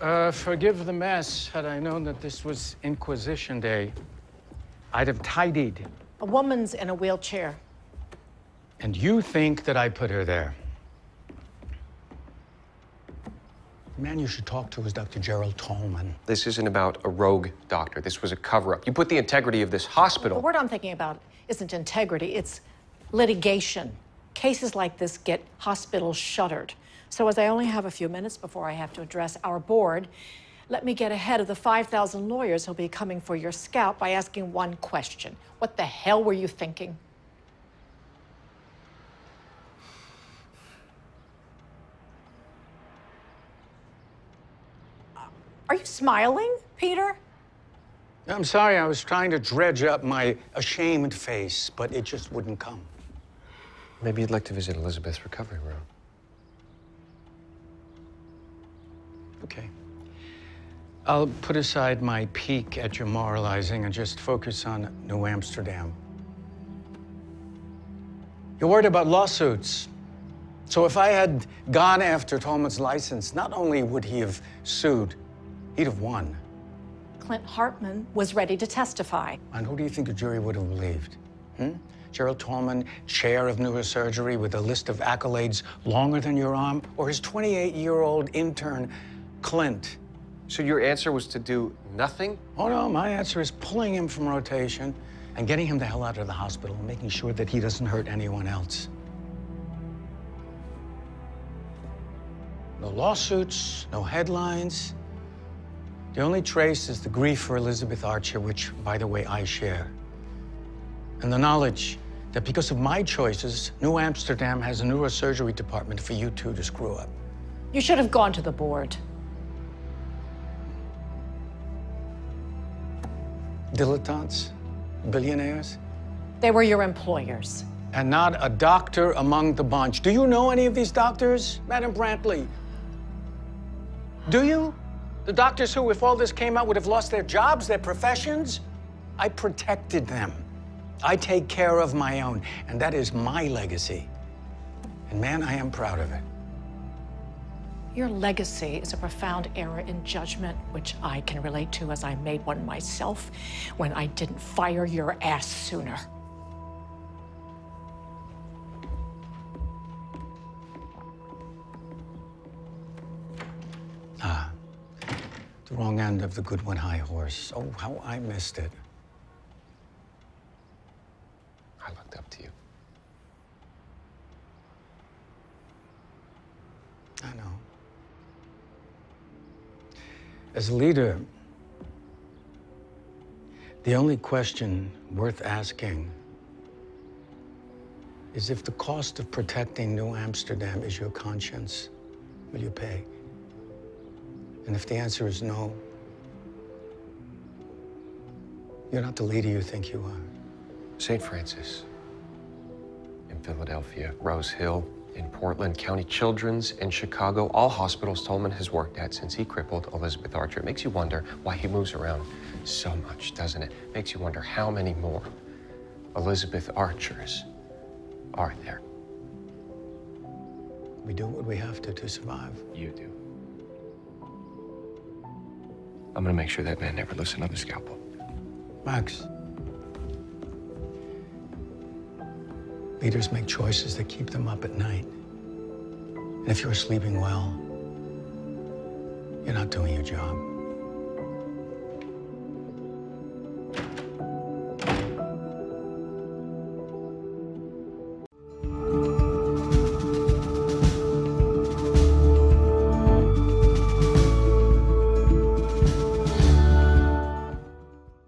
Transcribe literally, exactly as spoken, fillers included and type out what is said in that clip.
Uh, forgive the mess. Had I known that this was Inquisition Day, I'd have tidied. A woman's in a wheelchair. And you think that I put her there? The man you should talk to is Doctor Gerald Tallman. This isn't about a rogue doctor. This was a cover-up. You put the integrity of this hospital... The word I'm thinking about isn't integrity, it's litigation. Cases like this get hospitals shuttered. So as I only have a few minutes before I have to address our board, let me get ahead of the five thousand lawyers who'll be coming for your scalp by asking one question. What the hell were you thinking? Are you smiling, Peter? I'm sorry, I was trying to dredge up my ashamed face, but it just wouldn't come. Maybe you'd like to visit Elizabeth's recovery room. Okay. I'll put aside my peek at your moralizing and just focus on New Amsterdam. You're worried about lawsuits. So if I had gone after Tallman's license, not only would he have sued, he'd have won. Clint Hartman was ready to testify. And who do you think the jury would have believed? Hmm? Gerald Tallman, chair of neurosurgery with a list of accolades longer than your arm, or his twenty-eight-year-old intern, Clint? So your answer was to do nothing? Oh, no, my answer is pulling him from rotation and getting him the hell out of the hospital and making sure that he doesn't hurt anyone else. No lawsuits, no headlines. The only trace is the grief for Elizabeth Archer, which, by the way, I share. And the knowledge that because of my choices, New Amsterdam has a neurosurgery department for you two to screw up. You should have gone to the board. Dilettantes? Billionaires? They were your employers. And not a doctor among the bunch. Do you know any of these doctors, Madam Brantley? Do you? The doctors who, if all this came out, would have lost their jobs, their professions? I protected them. I take care of my own, and that is my legacy. And man, I am proud of it. Your legacy is a profound error in judgment, which I can relate to, as I made one myself when I didn't fire your ass sooner. Ah. The wrong end of the Goodwin high horse. Oh, how I missed it. I looked up to you. I know. As a leader, the only question worth asking is if the cost of protecting New Amsterdam is your conscience, will you pay? And if the answer is no, you're not the leader you think you are. Saint Francis in Philadelphia, Rose Hill in Portland, County Children's in Chicago, all hospitals Tallman has worked at since he crippled Elizabeth Archer. It makes you wonder why he moves around so much, doesn't it? Makes you wonder how many more Elizabeth Archers are there. We do what we have to to survive. You do. I'm gonna make sure that man never lifts another scalpel. Max. Leaders make choices that keep them up at night. And if you're sleeping well, you're not doing your job.